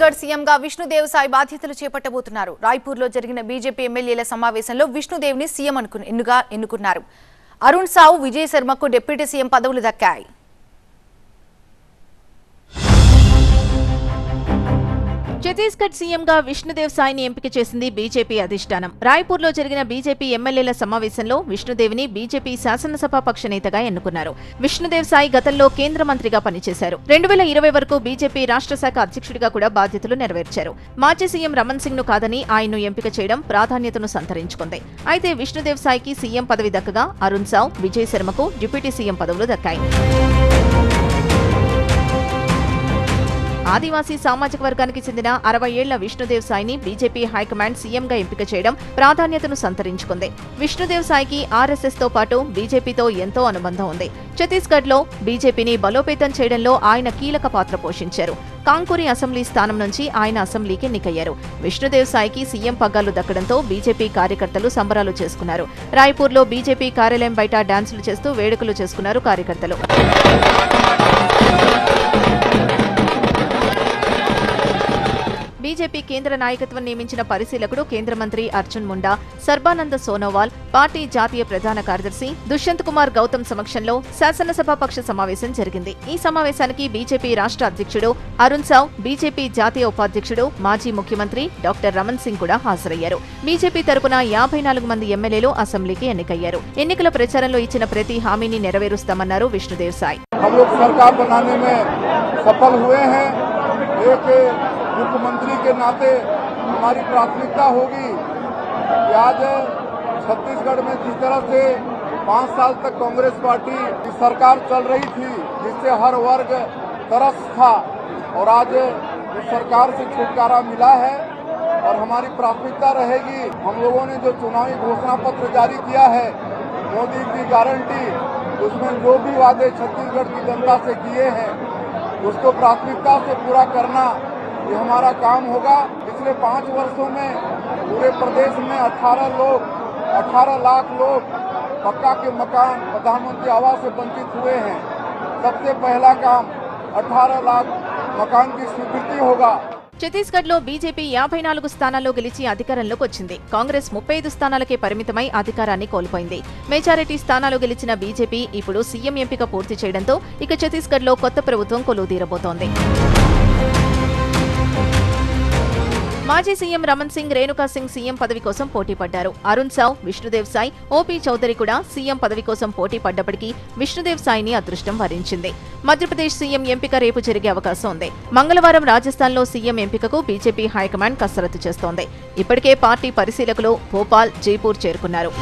ఛత్తీస్గఢ్ సీఎంగా విష్ణుదేవ్ సాయి బాధ్యతలు చేపట్టబోతున్నారు. రాయపూర్లో జరిగిన బీజేపీ ఎమ్మెల్యేల సమావేశంలో విష్ణుదేవ్ని సీఎం ఎన్నుకున్నారు. అరుణ్ సావ్, విజయ్ శర్మకు డిప్యూటీ సీఎం పదవులు దక్కాయి. ఛత్తీస్గఢ్ సీఎంగా విష్ణుదేవ్ సాయిని ఎంపిక చేసింది బీజేపీ అధిష్టానం. రాయపూర్లో జరిగిన బీజేపీ ఎమ్మెల్యేల సమావేశంలో విష్ణుదేవ్ని బీజేపీ శాసనసభాపక్ష నేతగా ఎన్నుకున్నారు. విష్ణుదేవ్ సాయి గతంలో కేంద్ర మంత్రిగా పనిచేశారు. 2020 వరకు బీజేపీ రాష్ట్ర శాఖ అధ్యక్షుడిగా కూడా బాధ్యతలు నెరవేర్చారు. మాజీ సీఎం రమన్ సింగ్ను కాదని ఆయన్ను ఎంపిక చేయడం ప్రాధాన్యతను సంతరించుకుంది. అయితే విష్ణుదేవ్ సాయికి సీఎం పదవి దక్కగా అరుణ్ సావ్, విజయ్ శర్మకు డిప్యూటీ సీఎం పదవులు దక్కాయి. ఆదివాసీ సామాజిక వర్గానికి చెందిన 60 ఏళ్ల విష్ణుదేవ్ సాయిని బీజేపీ హైకమాండ్ సీఎంగా ఎంపిక చేయడం ప్రాధాన్యతను సంతరించుకుంది. విష్ణుదేవ్ సాయికి ఆర్ఎస్ఎస్తో పాటు బీజేపీతో ఎంతో అనుబంధం ఉంది. ఛత్తీస్గఢ్లో బీజేపీని బలోపేతం చేయడంలో ఆయన కీలక పాత్ర పోషించారు. కాంకూరి అసెంబ్లీ స్థానం నుంచి ఆయన అసెంబ్లీకి ఎన్నికయ్యారు. విష్ణుదేవ్ సాయికి సీఎం పగ్గాలు దక్కడంతో బీజేపీ కార్యకర్తలు సంబరాలు చేసుకున్నారు. రాయ్పూర్లో బీజేపీ కార్యాలయం బయట డాన్సులు చేస్తూ వేడుకలు చేసుకున్నారు కార్యకర్తలు. బీజేపీ కేంద్ర నాయకత్వం నియమించిన పరిశీలకుడు కేంద్ర మంత్రి అర్జున్ ముండా, సర్బానంద సోనోవాల్, పార్టీ జాతీయ ప్రధాన కార్యదర్శి దుష్యంత్ కుమార్ గౌతమ్ సమక్షంలో శాసనసభాపక్ష సమావేశం జరిగింది. ఈ సమావేశానికి బీజేపీ రాష్ట్ర అధ్యక్షుడు అరుణ్ సావ్, బీజేపీ జాతీయ ఉపాధ్యక్షుడు మాజీ ముఖ్యమంత్రి డాక్టర్ రమన్ సింగ్ కూడా హాజరయ్యారు. బీజేపీ తరపున 54 మంది ఎమ్మెల్యేలు అసెంబ్లీకి ఎన్నికయ్యారు. ఎన్నికల ప్రచారంలో ఇచ్చిన ప్రతి హామీని నెరవేరుస్తామన్నారు విష్ణుదేవ్ సాయి. मुख्यमंत्री के नाते हमारी प्राथमिकता होगी कि आज छत्तीसगढ़ में जिस तरह से 5 साल तक कांग्रेस पार्टी की सरकार चल रही थी, जिससे हर वर्ग त्रस्त था, और आज इस सरकार से छुटकारा मिला है. और हमारी प्राथमिकता रहेगी, हम लोगों ने जो चुनावी घोषणा पत्र जारी किया है, मोदी की गारंटी, उसमें जो भी वादे छत्तीसगढ़ की जनता से किए हैं उसको प्राथमिकता से पूरा करना ये हमारा काम होगा. पिछले 5 वर्षों में पूरे प्रदेश में 18 लाख लोग पक्का के मकान प्रधानमंत्री आवास से वंचित हुए हैं. सबसे पहला काम 18 लाख मकान की स्वीकृति होगा. ఛత్తీస్గఢ్లో బీజేపీ 54 స్థానాల్లో గెలిచి అధికారంలోకి వచ్చింది. కాంగ్రెస్ 35 స్థానాలకే పరిమితమై అధికారాన్ని కోల్పోయింది. మెజారిటీ స్థానాలు గెలిచిన బీజేపీ ఇప్పుడు సీఎం ఎంపిక పూర్తి చేయడంతో ఇక ఛత్తీస్గఢ్లో కొత్త ప్రభుత్వం కొలువుదీరబోతోంది. మాజీ సీఎం రమన్ సింగ్, రేణుకా సింగ్ సీఎం పదవి కోసం పోటీ పడ్డారు. అరుణ్ సావ్, విష్ణుదేవ్ సాయి, ఓపీ చౌధరి కూడా సీఎం పదవి కోసం పోటీ పడ్డప్పటికీ విష్ణుదేవ్ సాయిని అదృష్టం వరించింది. మధ్యప్రదేశ్ సీఎం ఎంపిక రేపు జరిగే అవకాశం ఉంది. మంగళవారం రాజస్థాన్లో సీఎం ఎంపికకు బీజేపీ హైకమాండ్ కసరత్తు చేస్తోంది. ఇప్పటికే పార్టీ పరిశీలకులు భోపాల్, జైపూర్ చేరుకున్నారు.